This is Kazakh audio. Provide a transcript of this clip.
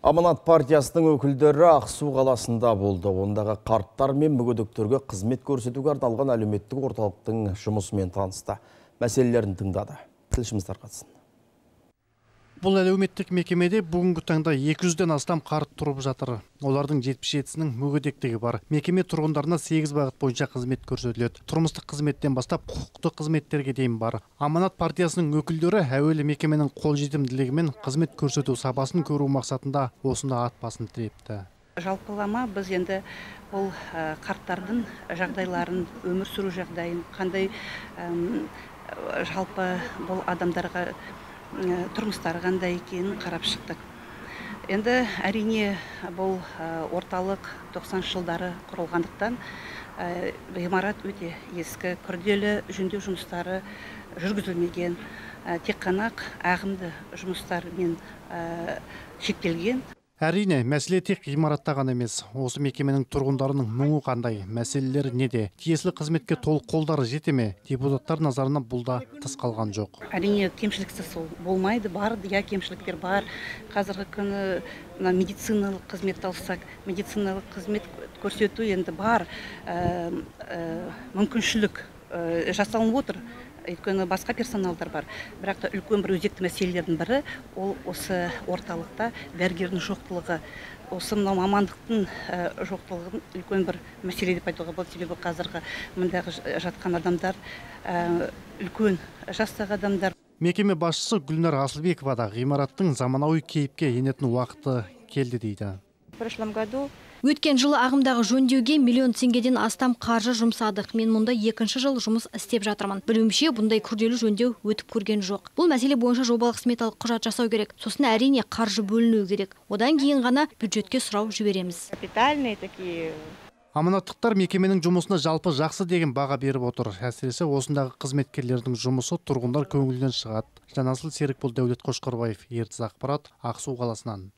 Аманат партиясының өкілдері Ақсу қаласында болды. Ондағы қарттар мен мүгедектерге қызмет көрсетуге арналған әлеуметтік орталықтың жұмысымен танысты. Мәселелерін тыңдады. Тілшіміз тарқатсын. Бұл әлеуметтік мекемеде бүгінгі таңда 200-ден астам қарт тұрып жатыр. Олардың 77-сінің мүгедектігі бар. Мекеме тұрғындарына 8 бағыт бойынша қызмет көрсетіледі. Тұрмыстық қызметтен бастап құқықтық қызметтерге дейін бар. Аманат партиясының өкілдері әуелі мекеменің қолжетімділігімен қызмет көрсету сапасын көру мақсатында осында ат басын тірепті. Жалпылама біз енді ол қарттардың жағдайларын, өмір сүру жағдайын, қандай жалпы бұл адамдарға тұрмыстары қандай екенін қарап шықтық. Енді әрине бұл орталық 90 жылдары құрылғандықтан ғимарат өте ескі, күрделі жөндеу жұмыстары жүргізілмеген, тек қана ағымды жұмыстармен шектелген. Әрине, мәселе тек ғимаратта ғана емес. Осы мекеменің тұрғындарының мұңы қандай, мәселелері неде? Тиесілі қызметке толық қолдары жете ме? Депутаттар назарына бұл да тыс қалған жоқ. Әрине, кемшіліксіз болмайды, бар, иә, кемшіліктер бар. Қазіргі күні медициналық қызмет алсақ, медициналық қызмет көрсету енді бар. Мүмкіншілік жасалынып отыр. Өйткені басқа персоналдар бар. Бірақ та үлкен бір өзекті мәселелердің бірі ол осы орталықта дәрігердің жоқтылығы, осы мынау мамандықтың жоқтылығын үлкен бір мәселе деп айтуға болады. Себебі қазіргі мұндағы жатқан адамдар үлкен жастағы адамдар. Мекеме басшысы Гүлнар Асылбекова да ғимараттың заманауи кейіпке енетін уақыты келді дейді. Өткен жылы ағымдағы жөндеуге миллион теңгеден астам қаржы жұмсадық. Мен мұнда екінші жыл жұмыс істеп жатырмын. Білуімше, бұндай күрделі жөндеу өтіп көрген жоқ. Бұл мәселе бойынша жобалық сметалық құжат жасау керек. Сосын әрине қаржы бөліну керек. Одан кейін ғана бюджетке сұрау жібереміз. Капитальные такие. Аманаттықтар мекеменің жұмысына жалпы жақсы деген баға беріп отыр. Әсіресе осындағы қызметкерлердің жұмысы тұрғындар көңілінен шығады. Жанасыл Серікбол, Дәулет Қошқарбаев, Ертіс Ақпарат, Ақсу қаласынан.